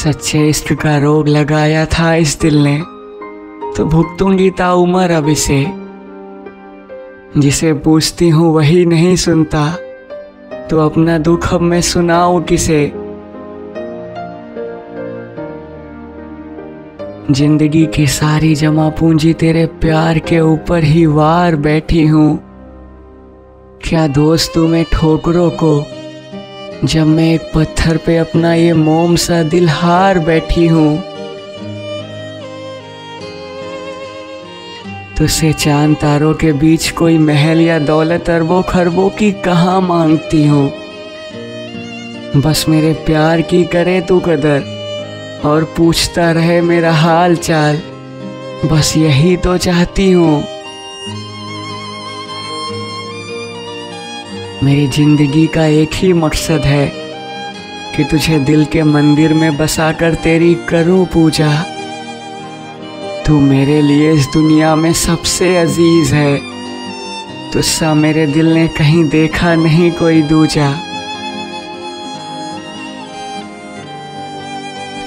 सच्चे इश्क का रोग लगाया था इस दिल ने, तो भुगतूंगी ताउमर अब इसे। जिसे पूछती हूँ वही नहीं सुनता, तो अपना दुख अब मैं सुनाऊं किसे। जिंदगी की सारी जमा पूंजी तेरे प्यार के ऊपर ही वार बैठी हूँ। क्या दोस्त तुम्हें ठोकरों को, जब मैं एक पत्थर पे अपना ये मोम सा दिल हार बैठी हूँ। तुझसे चांद तारों के बीच कोई महल या दौलत अरबों खरबों की कहाँ मांगती हूँ। बस मेरे प्यार की करे तू कदर और पूछता रहे मेरा हाल चाल, बस यही तो चाहती हूँ। मेरी जिंदगी का एक ही मकसद है कि तुझे दिल के मंदिर में बसाकर तेरी करूँ पूजा। तू मेरे लिए इस दुनिया में सबसे अजीज है, तुझसा मेरे दिल ने कहीं देखा नहीं कोई दूजा।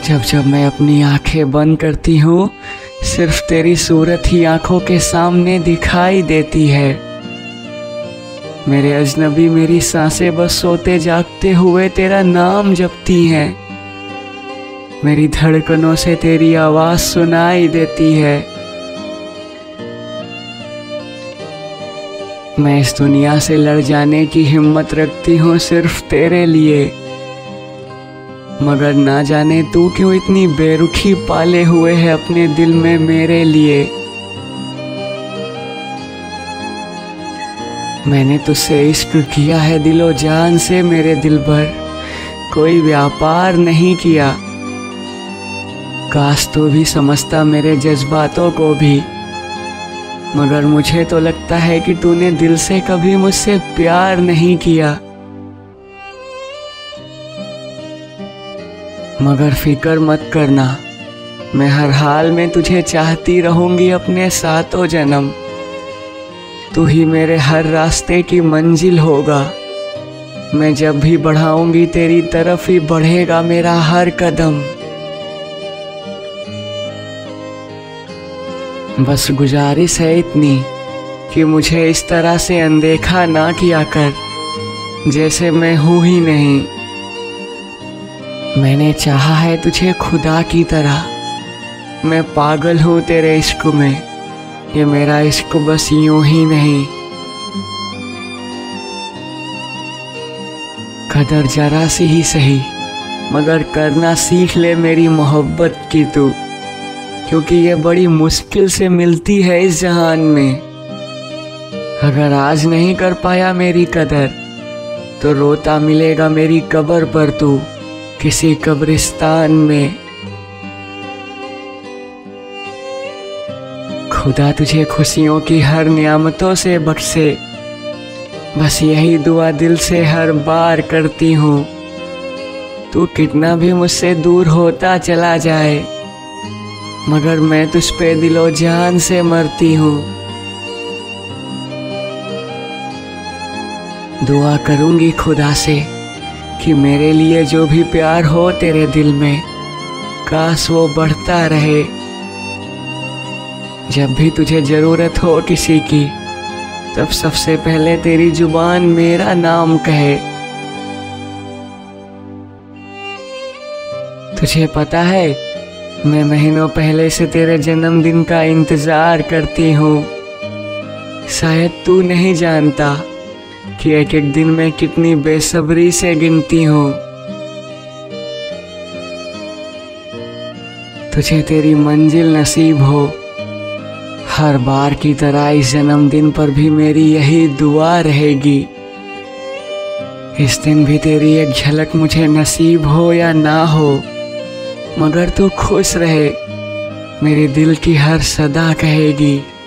जब जब मैं अपनी आंखें बंद करती हूँ, सिर्फ तेरी सूरत ही आंखों के सामने दिखाई देती है। मेरे अजनबी मेरी सांसें बस सोते जागते हुए तेरा नाम जपती हैं। मेरी धड़कनों से तेरी आवाज़ सुनाई देती है। मैं इस दुनिया से लड़ जाने की हिम्मत रखती हूँ सिर्फ तेरे लिए, मगर ना जाने तू क्यों इतनी बेरुखी पाले हुए है अपने दिल में मेरे लिए। मैंने तुझसे इश्क किया है दिलो जान से मेरे दिल पर, कोई व्यापार नहीं किया। काश तू भी समझता मेरे जज्बातों को भी, मगर मुझे तो लगता है कि तूने दिल से कभी मुझसे प्यार नहीं किया। मगर फिक्र मत करना, मैं हर हाल में तुझे चाहती रहूँगी अपने सातों जन्म। तू ही मेरे हर रास्ते की मंजिल होगा, मैं जब भी बढ़ाऊँगी तेरी तरफ ही बढ़ेगा मेरा हर कदम। बस गुजारिश है इतनी कि मुझे इस तरह से अनदेखा ना किया कर, जैसे मैं हूँ ही नहीं। मैंने चाहा है तुझे खुदा की तरह, मैं पागल हूँ तेरे इश्क में, ये मेरा इश्क बस यूं ही नहीं। कदर जरा सी ही सही, मगर करना सीख ले मेरी मोहब्बत की तू, क्योंकि ये बड़ी मुश्किल से मिलती है इस जहान में। अगर आज नहीं कर पाया मेरी कदर, तो रोता मिलेगा मेरी कब्र पर तू, किसी कब्रिस्तान में। खुदा तुझे खुशियों की हर नियामतों से बख्शे, बस यही दुआ दिल से हर बार करती हूँ। तू कितना भी मुझसे दूर होता चला जाए, मगर मैं तुझ पे दिलो जान से मरती हूँ। दुआ करूँगी खुदा से कि मेरे लिए जो भी प्यार हो तेरे दिल में, काश वो बढ़ता रहे। जब भी तुझे ज़रूरत हो किसी की, तब सबसे पहले तेरी जुबान मेरा नाम कहे। तुझे पता है, मैं महीनों पहले से तेरे जन्मदिन का इंतज़ार करती हूँ। शायद तू नहीं जानता कि एक एक दिन मैं कितनी बेसब्री से गिनती हूँ। तुझे तेरी मंजिल नसीब हो, हर बार की तरह इस जन्मदिन पर भी मेरी यही दुआ रहेगी। इस दिन भी तेरी एक झलक मुझे नसीब हो या ना हो, मगर तू खुश रहे, मेरे दिल की हर सदा कहेगी।